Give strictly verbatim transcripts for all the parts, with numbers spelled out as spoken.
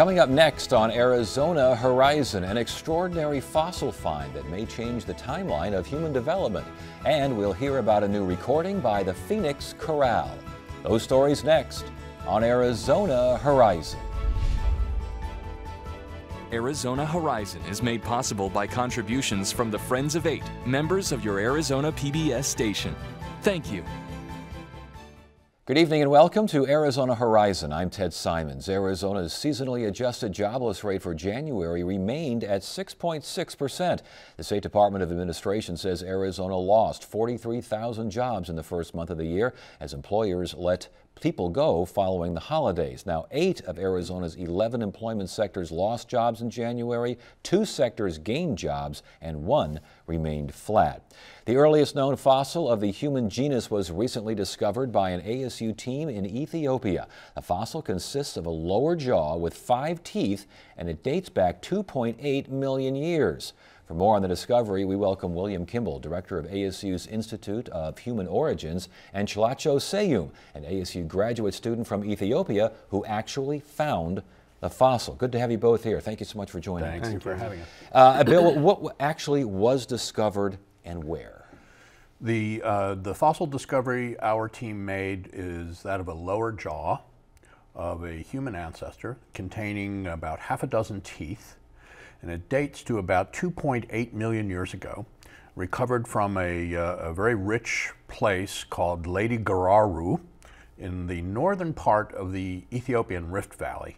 Coming up next on Arizona Horizon, an extraordinary fossil find that may change the timeline of human development. And we'll hear about a new recording by the Phoenix Chorale. Those stories next on Arizona Horizon. Arizona Horizon is made possible by contributions from the Friends of Eight, members of your Arizona P B S station. Thank you. Good evening and welcome to Arizona Horizon. I'm Ted Simons. Arizona's seasonally adjusted jobless rate for January remained at six point six percent. The State Department of Administration says Arizona lost forty-three thousand jobs in the first month of the year as employers let people go following the holidays. Now, eight of Arizona's eleven employment sectors lost jobs in January, two sectors gained jobs, and one remained flat. The earliest known fossil of the human genus was recently discovered by an A S U team in Ethiopia. The fossil consists of a lower jaw with five teeth, and it dates back two point eight million years. For more on the discovery, we welcome William Kimball, director of A S U's Institute of Human Origins, and Chilacho Seyum, an A S U graduate student from Ethiopia who actually found the fossil. Good to have you both here. Thank you so much for joining Thanks. us. Thank you for having us. Uh, Bill, what actually was discovered and where? The, uh, the fossil discovery our team made is that of a lower jaw of a human ancestor containing about half a dozen teeth. And it dates to about two point eight million years ago, recovered from a, uh, a very rich place called Ledi Gararu in the northern part of the Ethiopian Rift Valley.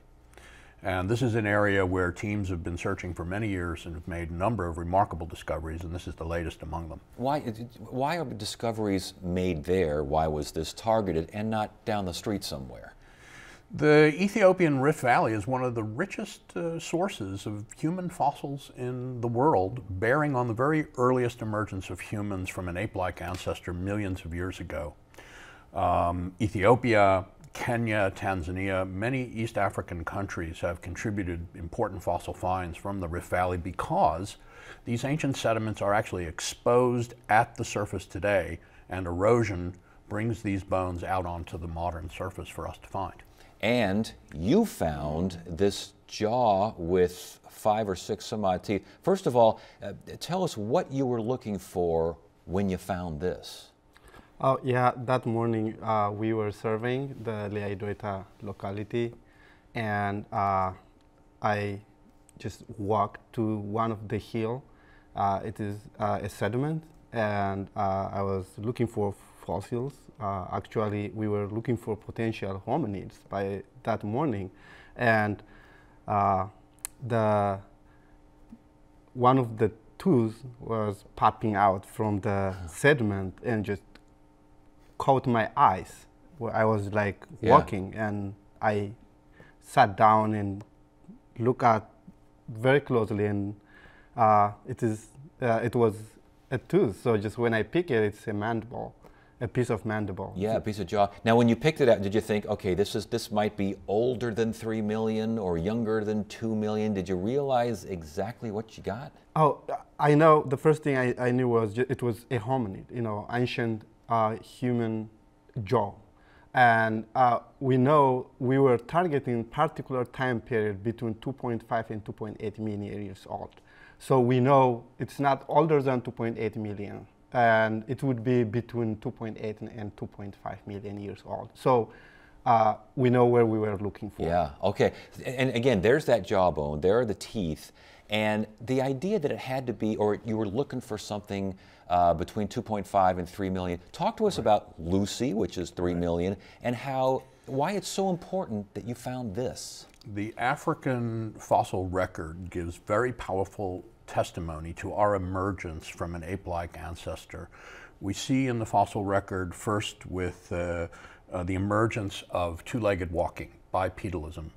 And this is an area where teams have been searching for many years and have made a number of remarkable discoveries, and this is the latest among them. Why, why are discoveries made there? Why was this targeted and not down the street somewhere? The Ethiopian Rift Valley is one of the richest uh, sources of human fossils in the world, bearing on the very earliest emergence of humans from an ape-like ancestor millions of years ago. Um, Ethiopia, Kenya, Tanzania, many East African countries have contributed important fossil finds from the Rift Valley because these ancient sediments are actually exposed at the surface today, and erosion brings these bones out onto the modern surface for us to find. And you found this jaw with five or six some odd teeth. First of all, uh, tell us what you were looking for when you found this. Oh yeah, that morning uh, we were surveying the Leidueta locality, and uh, I just walked to one of the hill. Uh, it is uh, a sediment, and uh, I was looking for fossils. Uh, actually, we were looking for potential hominids by that morning, and uh, the one of the tools was popping out from the sediment and just caught my eyes. Where I was like walking, yeah. and I sat down and looked at very closely, and uh, it is uh, it was a tooth. So just when I pick it, it's a mandible. A piece of mandible. Yeah, a piece of jaw. Now, when you picked it out, did you think, okay, this is this might be older than three million or younger than two million? Did you realize exactly what you got? Oh, I know. The first thing I, I knew was just, it was a hominid, you know, ancient uh, human jaw, and uh, we know we were targeting particular time period between two point five and two point eight million years old. So we know it's not older than two point eight million. And it would be between two point eight and two point five million years old. So uh, we know where we were looking for. Yeah, okay. And again, there's that jawbone, there are the teeth, and the idea that it had to be, or you were looking for something uh, between two point five and three million. Talk to us right. about Lucy, which is three million, and how, why it's so important that you found this. The African fossil record gives very powerful testimony to our emergence from an ape-like ancestor. We see in the fossil record first with uh, uh, the emergence of two-legged walking, bipedalism,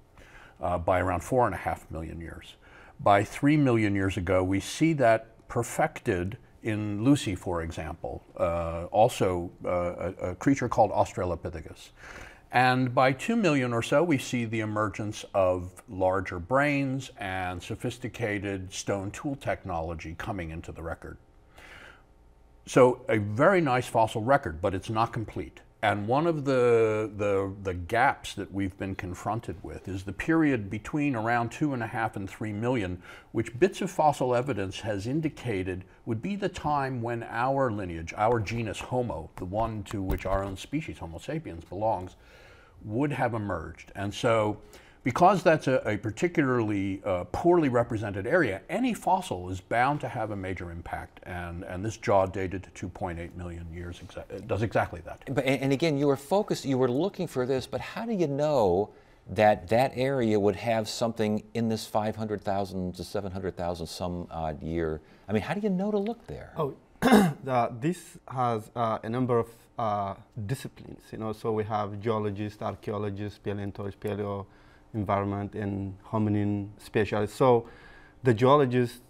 uh, by around four and a half million years. By three million years ago, we see that perfected in Lucy, for example, uh, also uh, a, a creature called Australopithecus. And by two million or so, we see the emergence of larger brains and sophisticated stone tool technology coming into the record. So a very nice fossil record, but it's not complete. And one of the, the, the gaps that we've been confronted with is the period between around two and a half and three million, which bits of fossil evidence has indicated would be the time when our lineage, our genus Homo, the one to which our own species, Homo sapiens, belongs, would have emerged. And so, because that's a, a particularly uh, poorly represented area, any fossil is bound to have a major impact, and, and this jaw dated to two point eight million years exa does exactly that. But, and again, you were focused, you were looking for this, but how do you know that that area would have something in this five hundred thousand to seven hundred thousand some odd year? I mean, how do you know to look there? Oh, uh, this has uh, a number of uh, disciplines, you know, so we have geologists, archaeologists, paleontologists, paleo, environment and hominin specialists. So the geologists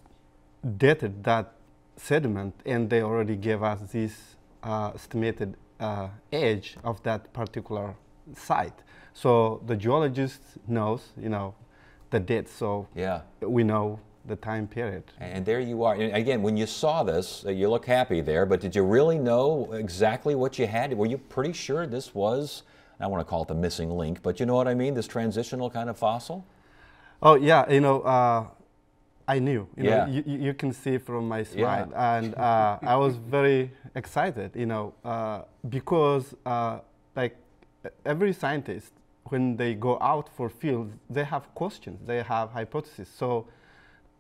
dated that sediment and they already gave us this uh, estimated uh, age of that particular site. So the geologist knows, you know, the date, so yeah, we know the time period. And there you are. And again, when you saw this, uh, you look happy there, but did you really know exactly what you had? Were you pretty sure this was, I don't want to call it the missing link, but you know what I mean, this transitional kind of fossil? Oh, yeah, you know, uh, I knew. You yeah. know, you, you can see from my smile. Yeah. And uh, I was very excited, you know, uh, because uh, like every scientist, when they go out for fields, they have questions, they have hypotheses. So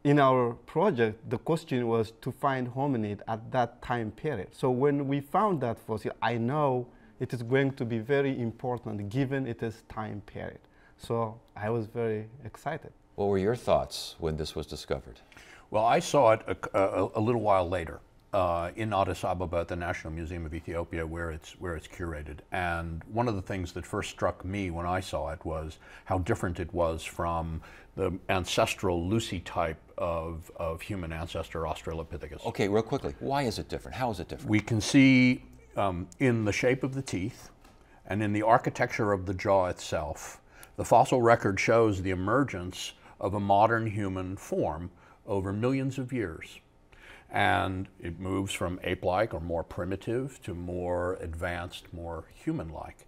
in our project, the question was to find hominid at that time period. So when we found that fossil, I know it is going to be very important given it is time period. So I was very excited. What were your thoughts when this was discovered? Well, I saw it a, a, a little while later uh, in Addis Ababa at the National Museum of Ethiopia, where it's, where it's curated. And one of the things that first struck me when I saw it was how different it was from the ancestral Lucy type of, of human ancestor Australopithecus. Okay, real quickly, why is it different? How is it different? We can see Um, in the shape of the teeth and in the architecture of the jaw itself, the fossil record shows the emergence of a modern human form over millions of years. And it moves from ape-like or more primitive to more advanced, more human-like.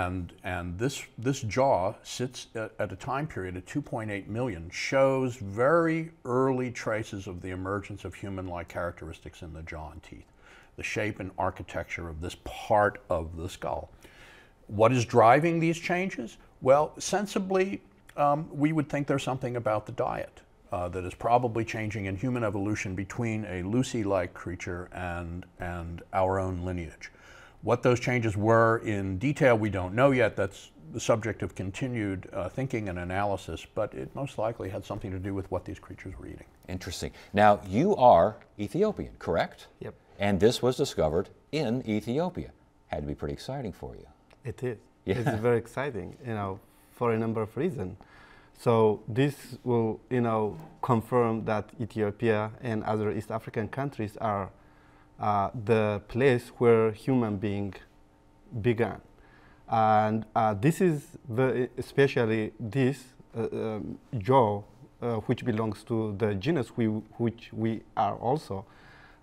And, and this, this jaw sits at, at a time period of two point eight million, shows very early traces of the emergence of human-like characteristics in the jaw and teeth, the shape and architecture of this part of the skull. What is driving these changes? Well, sensibly, um, we would think there's something about the diet uh, that is probably changing in human evolution between a Lucy-like creature and, and our own lineage. What those changes were in detail, we don't know yet. That's the subject of continued uh, thinking and analysis, but it most likely had something to do with what these creatures were eating. Interesting. Now, you are Ethiopian, correct? Yep. And this was discovered in Ethiopia. Had to be pretty exciting for you. It is. Yeah. It's very exciting, you know, for a number of reasons. So this will, you know, confirm that Ethiopia and other East African countries are uh, the place where human being began. And uh, this is, the, especially this uh, um, jaw, uh, which belongs to the genus we, which we are also,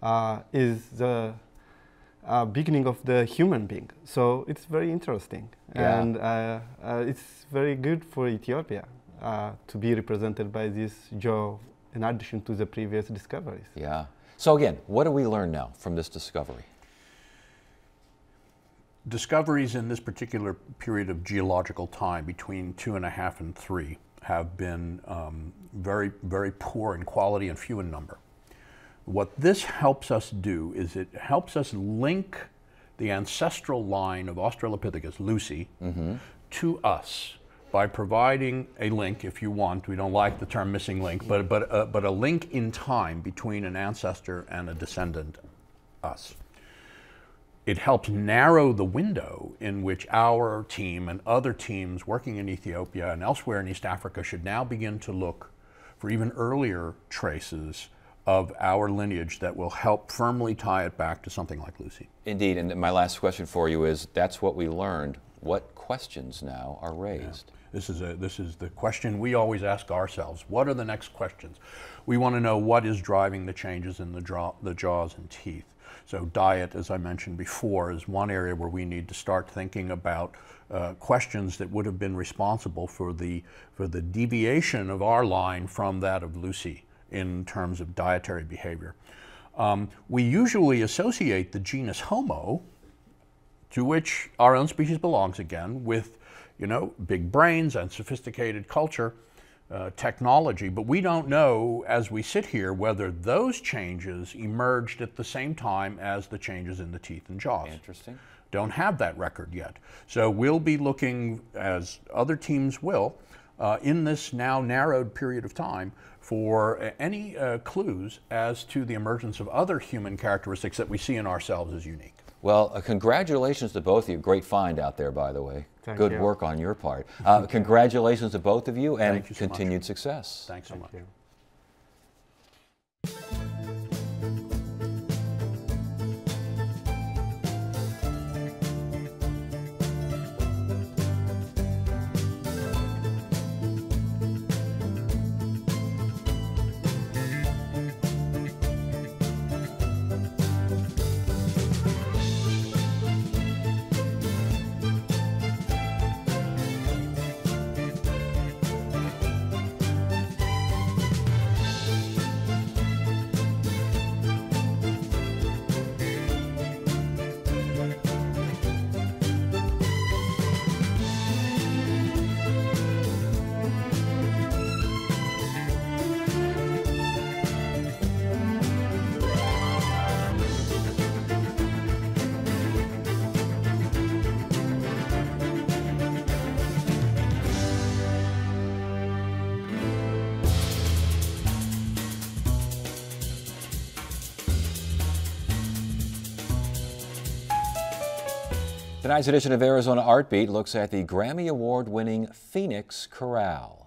Uh, is the uh, beginning of the human being. So it's very interesting. Yeah. And uh, uh, it's very good for Ethiopia uh, to be represented by this jaw in addition to the previous discoveries. Yeah. So again, what do we learn now from this discovery? Discoveries in this particular period of geological time between two and a half and three have been um, very, very poor in quality and few in number. What this helps us do is it helps us link the ancestral line of Australopithecus, Lucy, mm-hmm. to us by providing a link, if you want. We don't like the term missing link, but, but, uh, but a link in time between an ancestor and a descendant, us. It helps narrow the window in which our team and other teams working in Ethiopia and elsewhere in East Africa should now begin to look for even earlier traces of our lineage that will help firmly tie it back to something like Lucy. Indeed, and my last question for you is, that's what we learned. What questions now are raised? Yeah. This is, a, this is the question we always ask ourselves. What are the next questions? We want to know what is driving the changes in the, draw, the jaws and teeth. So diet, as I mentioned before, is one area where we need to start thinking about uh, questions that would have been responsible for the, for the deviation of our line from that of Lucy in terms of dietary behavior. Um, we usually associate the genus Homo, to which our own species belongs again, with, you know, big brains and sophisticated culture, uh, technology, but we don't know as we sit here whether those changes emerged at the same time as the changes in the teeth and jaws. Interesting. Don't have that record yet. So we'll be looking, as other teams will, uh, in this now narrowed period of time, for any uh, clues as to the emergence of other human characteristics that we see in ourselves as unique. Well, uh, congratulations to both of you. Great find out there, by the way. Thank Good you. work on your part. Uh, congratulations to both of you, and you so continued much. success. Thanks so Thank much. You. Tonight's edition of Arizona ArtBeat looks at the Grammy Award-winning Phoenix Chorale.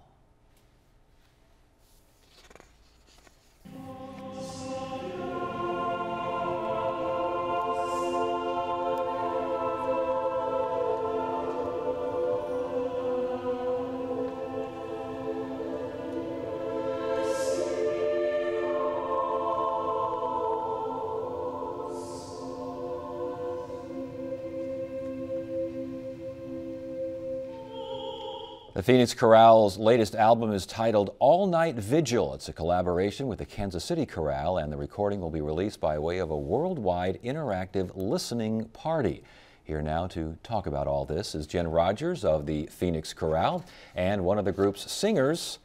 The Phoenix Chorale's latest album is titled All-Night Vigil. It's a collaboration with the Kansas City Chorale, and the recording will be released by way of a worldwide interactive listening party. Here now to talk about all this is Jen Rogers of the Phoenix Chorale and one of the group's singers,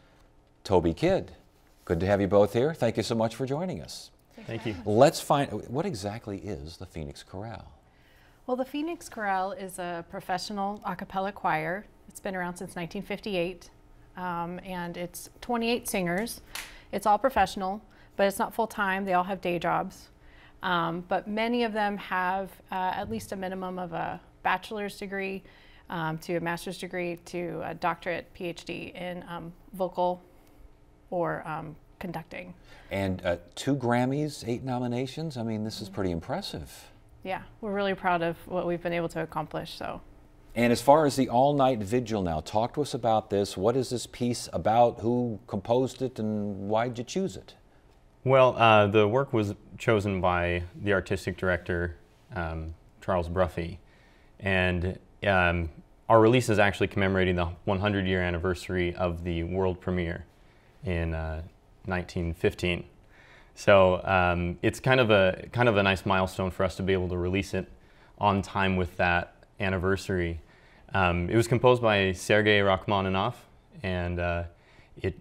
Toby Kidd. Good to have you both here. Thank you so much for joining us. Thank you. Let's find out, what exactly is the Phoenix Chorale? Well, the Phoenix Chorale is a professional a cappella choir. It's been around since nineteen fifty-eight, um, and it's twenty-eight singers. It's all professional, but it's not full-time. They all have day jobs, um, but many of them have uh, at least a minimum of a bachelor's degree um, to a master's degree to a doctorate, P H D in um, vocal or um, conducting. And uh, two Grammys, eight nominations. I mean, this is pretty impressive. Yeah, we're really proud of what we've been able to accomplish. So, and as far as the all-night vigil now, talk to us about this. What is this piece about? Who composed it, and why did you choose it? Well, uh, the work was chosen by the artistic director, um, Charles Bruffy, and um, our release is actually commemorating the one hundred year anniversary of the world premiere in uh, nineteen fifteen. So um, it's kind of a kind of a nice milestone for us to be able to release it on time with that anniversary. Um, it was composed by Sergei Rachmaninoff, and uh, it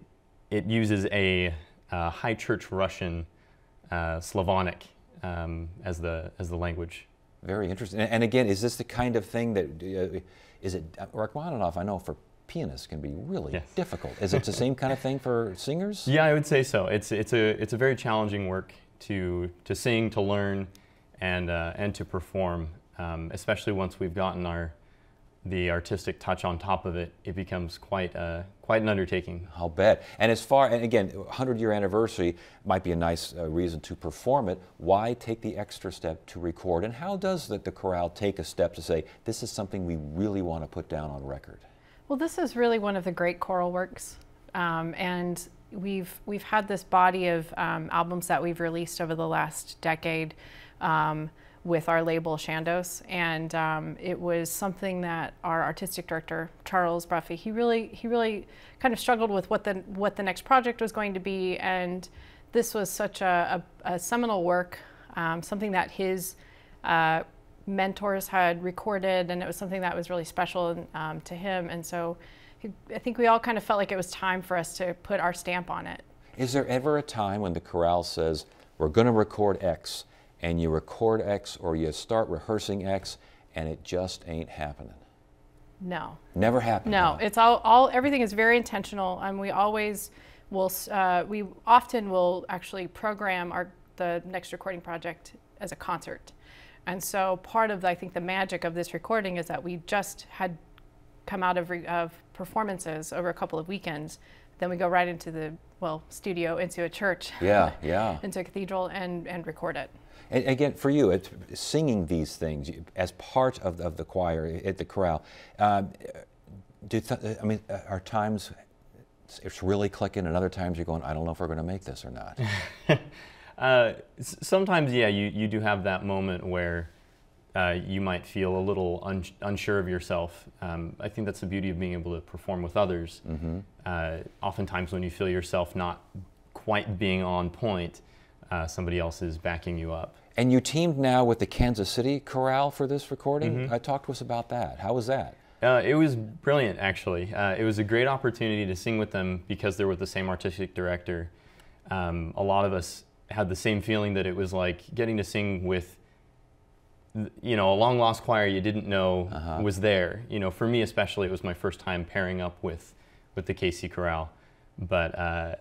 it uses a uh, High Church Russian uh, Slavonic um, as the as the language. Very interesting. And again, is this the kind of thing that uh, is it Rachmaninoff? I know for pianists can be really yes. difficult. Is it the same kind of thing for singers? Yeah, I would say so. It's it's a it's a very challenging work to to sing, to learn, and uh, and to perform. Um, especially once we've gotten our the artistic touch on top of it, it becomes quite uh, quite an undertaking. I'll bet. And as far and again, one hundred year anniversary might be a nice uh, reason to perform it. Why take the extra step to record? And how does the, the chorale take a step to say this is something we really want to put down on record? Well, this is really one of the great choral works, um, and we've we've had this body of um, albums that we've released over the last decade um, with our label Shandos, and um, it was something that our artistic director Charles Bruffy he really he really kind of struggled with what the what the next project was going to be, and this was such a, a, a seminal work, um, something that his uh, mentors had recorded, and it was something that was really special um, to him, and so he, I think we all kind of felt like it was time for us to put our stamp on it. Is there ever a time when the chorale says, we're going to record X, and you record X or you start rehearsing X and it just ain't happening? No. Never happened. No, it's all, all everything is very intentional, and we always will, uh, we often will actually program our the next recording project as a concert. And so part of, I think, the magic of this recording is that we just had come out of, re of performances over a couple of weekends. Then we go right into the, well, studio, into a church. Yeah, yeah. Into a cathedral and, and record it. And again, for you, it's singing these things as part of, of the choir at the chorale. Um, do th I mean, are times it's really clicking and other times you're going, I don't know if we're going to make this or not? Uh, sometimes, yeah, you, you do have that moment where uh, you might feel a little un unsure of yourself. Um, I think that's the beauty of being able to perform with others. Mm-hmm. uh, oftentimes when you feel yourself not quite being on point, uh, somebody else is backing you up. And you teamed now with the Kansas City Chorale for this recording. Mm-hmm. Uh, talk to us about that. How was that? Uh, it was brilliant, actually. Uh, it was a great opportunity to sing with them because they're with the same artistic director. Um, a lot of us had the same feeling that it was like getting to sing with, you know, a long lost choir you didn't know uh-huh. was there. You know, for me especially, it was my first time pairing up with, with the K C Chorale. But uh,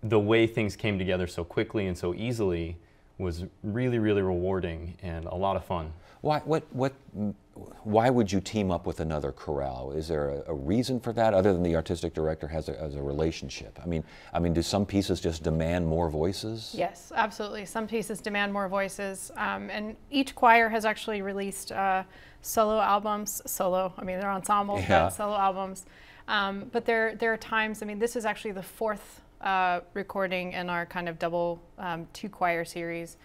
the way things came together so quickly and so easily was really, really rewarding and a lot of fun. Why, what, what, why would you team up with another chorale? Is there a, a reason for that other than the artistic director has a, has a relationship? I mean, I mean, do some pieces just demand more voices? Yes, absolutely. Some pieces demand more voices. Um, and each choir has actually released uh, solo albums. Solo, I mean, they're ensembles, yeah. Not solo albums. Um, but there, there are times, I mean, this is actually the fourth uh, recording in our kind of double um, two choir series.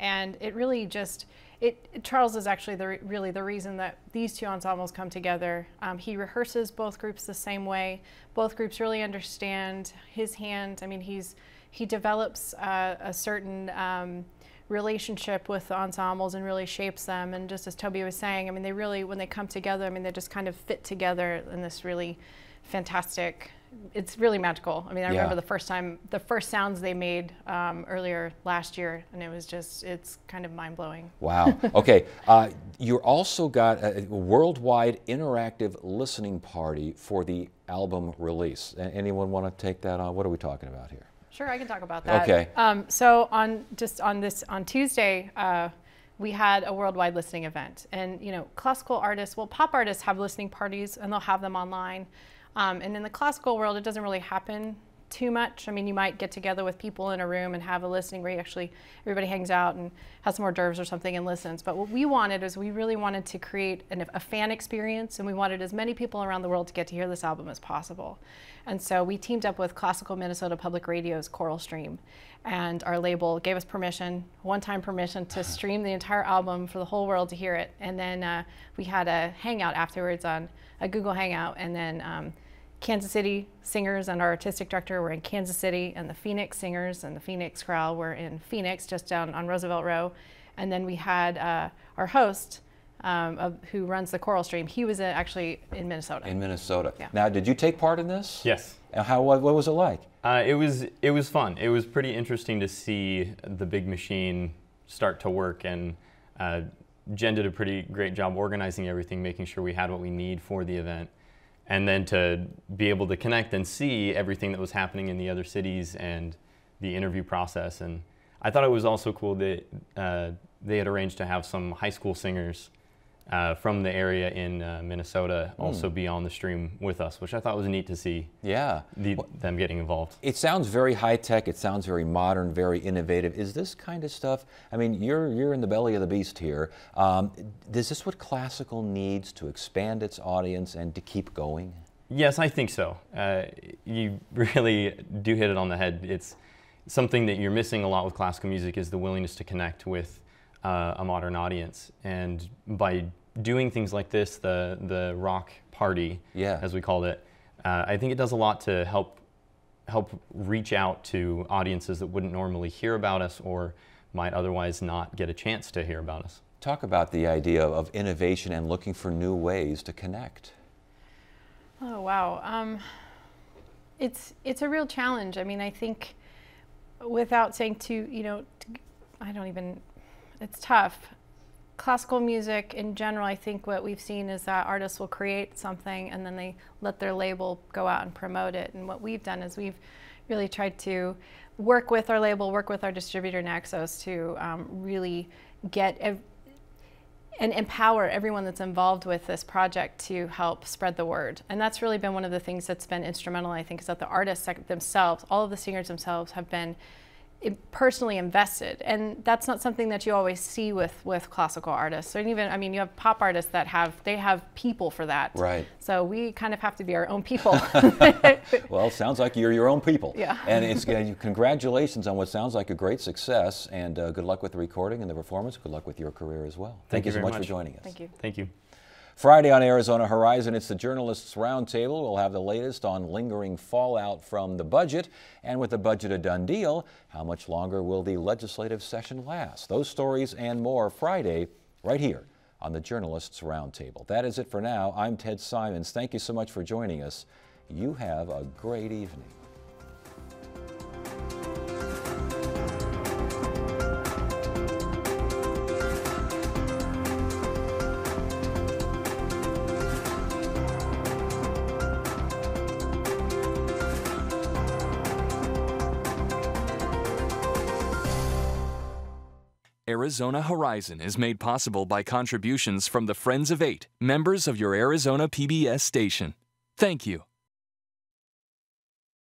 And it really just, It, Charles is actually the, really the reason that these two ensembles come together. Um, he rehearses both groups the same way. Both groups really understand his hand. I mean, he's he develops uh, a certain um, relationship with the ensembles and really shapes them. And just as Toby was saying, I mean, they really, when they come together, I mean, they just kind of fit together in this really fantastic, it's really magical. I mean, I yeah. remember the first time, the first sounds they made um, earlier last year, and it was just, it's kind of mind-blowing. Wow. Okay. Uh, you also got a worldwide interactive listening party for the album release. Anyone want to take that on? What are we talking about here? Sure, I can talk about that. Okay. Um, so on just on this, on Tuesday, uh, we had a worldwide listening event. And, you know, classical artists, well, pop artists have listening parties, and they'll have them online. Um, and in the classical world, it doesn't really happen too much. I mean, you might get together with people in a room and have a listening where you actually everybody hangs out and has some hors d'oeuvres or something and listens. But what we wanted is we really wanted to create an, a fan experience, and we wanted as many people around the world to get to hear this album as possible. And so we teamed up with Classical Minnesota Public Radio's Choral Stream, and our label gave us permission, one-time permission, to stream the entire album for the whole world to hear it. And then uh, we had a hangout afterwards on a Google Hangout, and then um, Kansas City singers and our artistic director were in Kansas City, and the Phoenix singers and the Phoenix Chorale were in Phoenix, just down on Roosevelt Row. And then we had uh, our host, um, of, who runs the Choral Stream, he was in, actually in Minnesota. In Minnesota. Yeah. Now, did you take part in this? Yes. How, what, what was it like? Uh, it was, it was fun. It was pretty interesting to see the big machine start to work, and uh, Jen did a pretty great job organizing everything, making sure we had what we need for the event. And then to be able to connect and see everything that was happening in the other cities and the interview process. And I thought it was also cool that uh, they had arranged to have some high school singers uh, from the area in uh, Minnesota mm. also be on the stream with us, which I thought was neat to see. Yeah, the, well, them getting involved. It sounds very high tech. It sounds very modern, very innovative. Is this kind of stuff? I mean, you're you're in the belly of the beast here. Um, is this what classical needs to expand its audience and to keep going? Yes, I think so. Uh, you really do hit it on the head. It's something that you're missing a lot with classical music is the willingness to connect with uh, a modern audience. And by doing things like this, the, the rock party, yeah. as we called it, uh, I think it does a lot to help help reach out to audiences that wouldn't normally hear about us or might otherwise not get a chance to hear about us. Talk about the idea of innovation and looking for new ways to connect. Oh, wow. Um, it's, it's a real challenge. I mean, I think without saying too, you know, I don't even, it's tough. Classical music in general, I think what we've seen is that artists will create something and then they let their label go out and promote it. And what we've done is we've really tried to work with our label, work with our distributor Naxos to um, really get ev and empower everyone that's involved with this project to help spread the word. And that's really been one of the things that's been instrumental, I think, is that the artists themselves, all of the singers themselves have been personally invested. And that's not something that you always see with, with classical artists. And even, I mean, you have pop artists that have, they have people for that. Right. So we kind of have to be our own people. Well, sounds like you're your own people. Yeah. And it's, uh, congratulations on what sounds like a great success, and uh, good luck with the recording and the performance. Good luck with your career as well. Thank, Thank you so much, much for joining us. Thank you. Thank you. Friday on Arizona Horizon, it's the Journalists Roundtable. We'll have the latest on lingering fallout from the budget, and with the budget a done deal, how much longer will the legislative session last? Those stories and more Friday right here on the Journalists Roundtable. That is it for now. I'm Ted Simons. Thank you so much for joining us. You have a great evening. Arizona Horizon is made possible by contributions from the Friends of Eight, members of your Arizona P B S station. Thank you.